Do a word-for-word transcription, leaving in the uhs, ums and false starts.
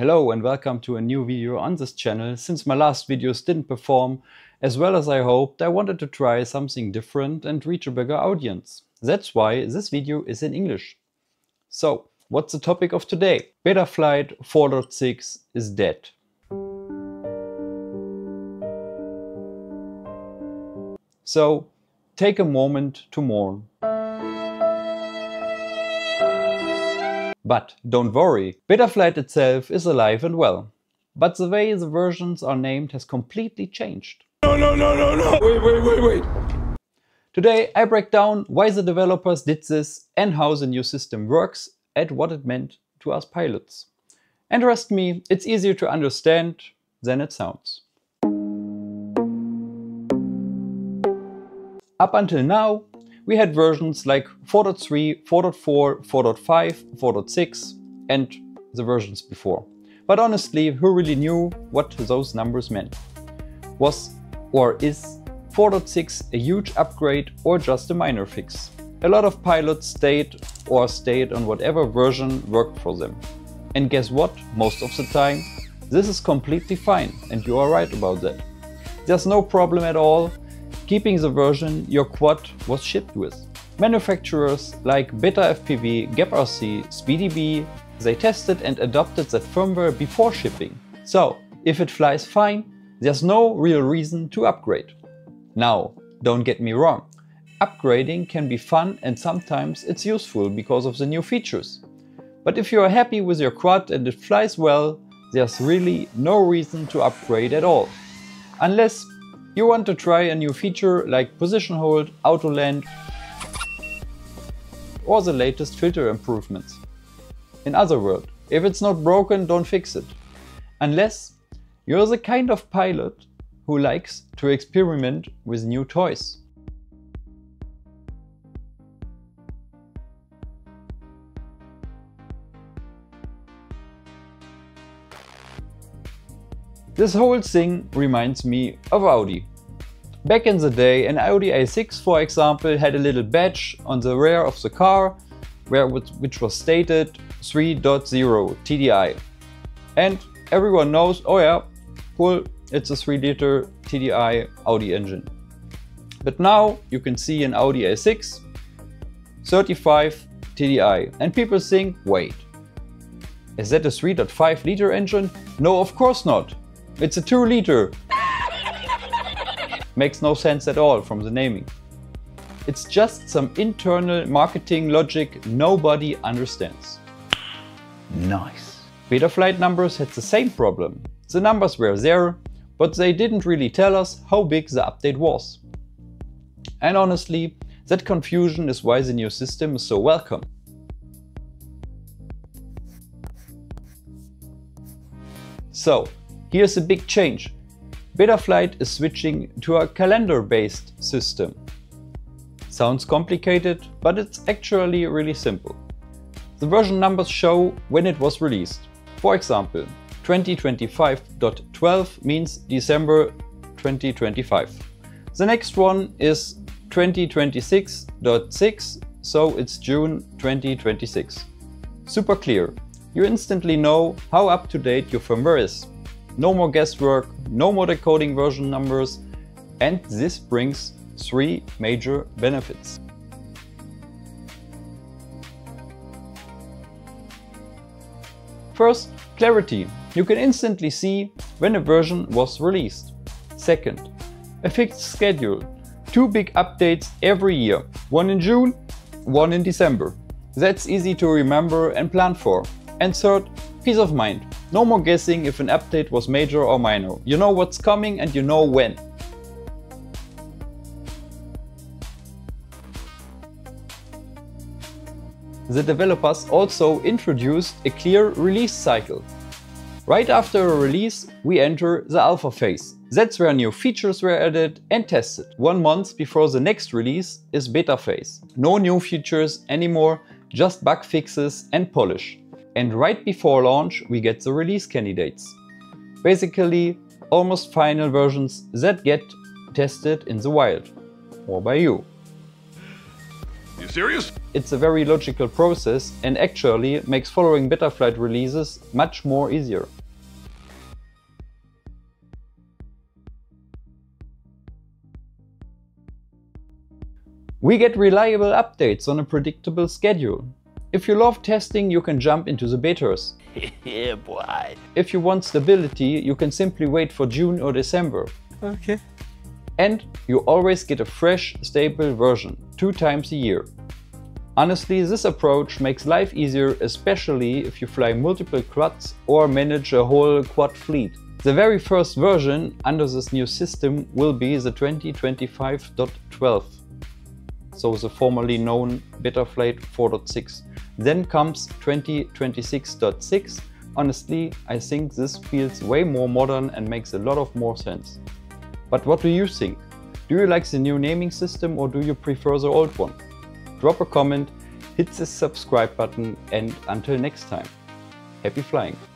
Hello and welcome to a new video on this channel. Since my last videos didn't perform as well as I hoped, I wanted to try something different and reach a bigger audience. That's why this video is in English. So, what's the topic of today? Betaflight four point six is dead. So, take a moment to mourn. But don't worry, Betaflight itself is alive and well. But the way the versions are named has completely changed. No, no, no, no, no, wait, wait, wait, wait. Today I break down why the developers did this and how the new system works and what it meant to us pilots. And trust me, it's easier to understand than it sounds. Up until now, we had versions like four point three, four point four, four point five, four point six and the versions before. But honestly, who really knew what those numbers meant? Was or is four point six a huge upgrade or just a minor fix? A lot of pilots stayed or stayed on whatever version worked for them. And guess what? Most of the time, this is completely fine and you are right about that. There's no problem at all keeping the version your quad was shipped with. Manufacturers like BetaFPV, GapRC, SpeedyBee, they tested and adopted that firmware before shipping. So, if it flies fine, there's no real reason to upgrade. Now, don't get me wrong, upgrading can be fun and sometimes it's useful because of the new features. But if you're happy with your quad and it flies well, there's really no reason to upgrade at all. Unless you want to try a new feature like position hold, auto land or the latest filter improvements. In other words, if it's not broken, don't fix it. Unless you're the kind of pilot who likes to experiment with new toys. This whole thing reminds me of Audi. Back in the day, an Audi A six, for example, had a little badge on the rear of the car, where which was stated three point zero T D I. And everyone knows, oh yeah, cool, it's a three liter T D I Audi engine. But now you can see an Audi A six, thirty-five T D I, and people think, wait, is that a three point five liter engine? No, of course not. It's a two liter. Makes no sense at all from the naming. It's just some internal marketing logic nobody understands. Nice. Betaflight numbers had the same problem. The numbers were there, but they didn't really tell us how big the update was. And honestly, that confusion is why the new system is so welcome. So, here's a big change. Betaflight is switching to a calendar-based system. Sounds complicated, but it's actually really simple. The version numbers show when it was released. For example, twenty twenty-five point twelve means December twenty twenty-five. The next one is twenty twenty-six point six, so it's June twenty twenty-six. Super clear. You instantly know how up-to-date your firmware is. No more guesswork, no more decoding version numbers, and this brings three major benefits. First, clarity. You can instantly see when a version was released. Second, a fixed schedule. Two big updates every year, one in June, one in December. That's easy to remember and plan for. And third, peace of mind. No more guessing if an update was major or minor. You know what's coming and you know when. The developers also introduced a clear release cycle. Right after a release, we enter the alpha phase. That's where new features were added and tested. One month before the next release is beta phase. No new features anymore, just bug fixes and polish. And right before launch, we get the release candidates. Basically, almost final versions that get tested in the wild, or by you. You you serious? It's a very logical process and actually makes following Betaflight releases much more easier. We get reliable updates on a predictable schedule. If you love testing, you can jump into the betas. Yeah, boy. If you want stability, you can simply wait for June or December. Okay. And you always get a fresh, stable version, two times a year. Honestly, this approach makes life easier, especially if you fly multiple quads or manage a whole quad fleet. The very first version under this new system will be the twenty twenty-five point twelve. So the formerly known Betaflight four point six. Then comes twenty twenty-six point six. Honestly, I think this feels way more modern and makes a lot of more sense. But what do you think? Do you like the new naming system or do you prefer the old one? Drop a comment, hit the subscribe button, and until next time, happy flying!